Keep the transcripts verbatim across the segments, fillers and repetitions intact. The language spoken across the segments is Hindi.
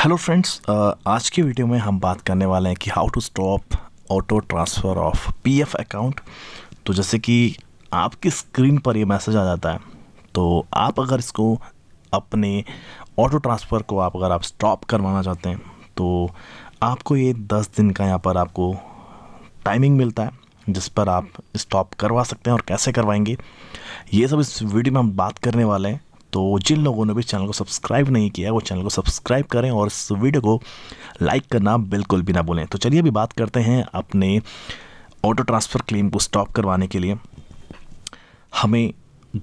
हेलो फ्रेंड्स, आज के वीडियो में हम बात करने वाले हैं कि how to stop auto transfer of PF account. तो जैसे कि आपकी स्क्रीन पर ये मैसेज आ जाता है, तो आप अगर इसको अपने ऑटो ट्रांसफ़र को आप अगर आप स्टॉप करवाना चाहते हैं तो आपको ये दस दिन का यहाँ पर आपको टाइमिंग मिलता है जिस पर आप स्टॉप करवा सकते हैं। और कैसे करवाएंगे ये सब इस वीडियो में हम बात करने वाले हैं। तो जिन लोगों ने भी चैनल को सब्सक्राइब नहीं किया वो चैनल को सब्सक्राइब करें और इस वीडियो को लाइक करना बिल्कुल भी ना भूलें। तो चलिए अभी बात करते हैं अपने ऑटो ट्रांसफ़र क्लेम को स्टॉप करवाने के लिए। हमें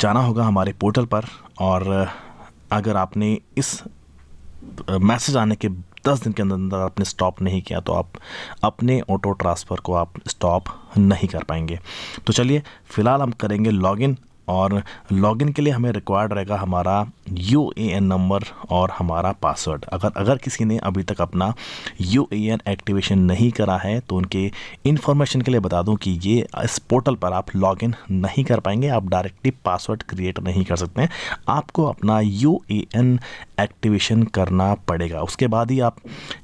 जाना होगा हमारे पोर्टल पर, और अगर आपने इस मैसेज आने के दस दिन के अंदर अंदर आपने स्टॉप नहीं किया तो आप अपने ऑटो ट्रांसफ़र को आप स्टॉप नहीं कर पाएंगे। तो चलिए फ़िलहाल हम करेंगे लॉगिन, और लॉगिन के लिए हमें रिक्वायर्ड रहेगा हमारा यू ए एन नंबर और हमारा पासवर्ड। अगर अगर किसी ने अभी तक अपना यू ए एन एक्टिवेशन नहीं करा है तो उनके इन्फॉर्मेशन के लिए बता दूं कि ये इस पोर्टल पर आप लॉगिन नहीं कर पाएंगे, आप डायरेक्टली पासवर्ड क्रिएट नहीं कर सकते हैं। आपको अपना यू ए एन एक्टिवेशन करना पड़ेगा, उसके बाद ही आप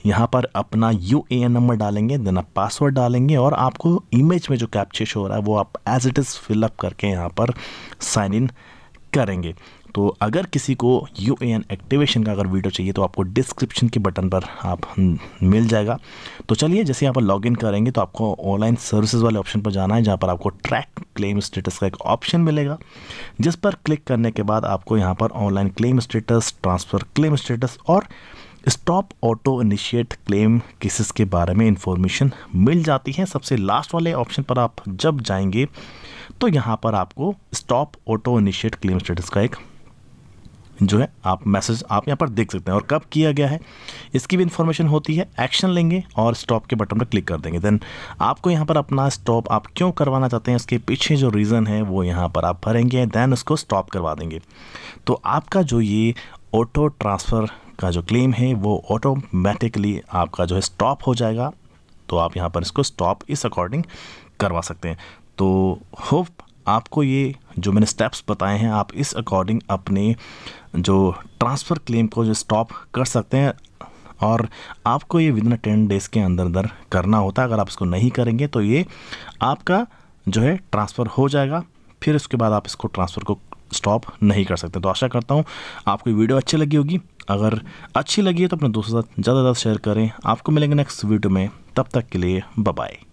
यहाँ पर अपना यू ए एन नंबर डालेंगे, देन आप पासवर्ड डालेंगे और आपको इमेज में जो कैप्चा शो हो रहा है वो आप एज इट इज़ फिलअप करके यहाँ पर साइन इन करेंगे। तो अगर किसी को यू ए एन एक्टिवेशन का अगर वीडियो चाहिए तो आपको डिस्क्रिप्शन के बटन पर आप मिल जाएगा। तो चलिए जैसे यहाँ पर लॉगिन करेंगे तो आपको ऑनलाइन सर्विसेज वाले ऑप्शन पर जाना है, जहाँ पर आपको ट्रैक क्लेम स्टेटस का एक ऑप्शन मिलेगा, जिस पर क्लिक करने के बाद आपको यहाँ पर online claim status, transfer claim status और stop auto initiate claim cases के बारे में इंफॉर्मेशन मिल जाती है। सबसे लास्ट वाले ऑप्शन पर आप जब जाएंगे तो यहाँ पर आपको stop auto initiate claim status का एक जो है आप मैसेज आप यहाँ पर देख सकते हैं, और कब किया गया है इसकी भी इंफॉर्मेशन होती है। एक्शन लेंगे और स्टॉप के बटन पर क्लिक कर देंगे, देन आपको यहाँ पर अपना स्टॉप आप क्यों करवाना चाहते हैं उसके पीछे जो रीज़न है वो यहाँ पर आप भरेंगे, देन उसको स्टॉप करवा देंगे। तो आपका जो ये ऑटो ट्रांसफ़र का जो क्लेम है वो ऑटोमेटिकली आपका जो है स्टॉप हो जाएगा। तो आप यहाँ पर इसको स्टॉप इस अकॉर्डिंग करवा सकते हैं। तो होप आपको ये जो मैंने स्टेप्स बताए हैं आप इस अकॉर्डिंग अपने जो ट्रांसफ़र क्लेम को जो स्टॉप कर सकते हैं, और आपको ये विदिन टेन डेज़ के अंदर अंदर करना होता है। अगर आप इसको नहीं करेंगे तो ये आपका जो है ट्रांसफ़र हो जाएगा, फिर उसके बाद आप इसको ट्रांसफ़र को स्टॉप नहीं कर सकते। तो आशा करता हूँ आपको ये वीडियो अच्छी लगी होगी। अगर अच्छी लगी है तो अपने दोस्तों के साथ ज़्यादा से ज़्यादा शेयर करें। आपको मिलेंगे नेक्स्ट वीडियो में, तब तक के लिए बाय बाय।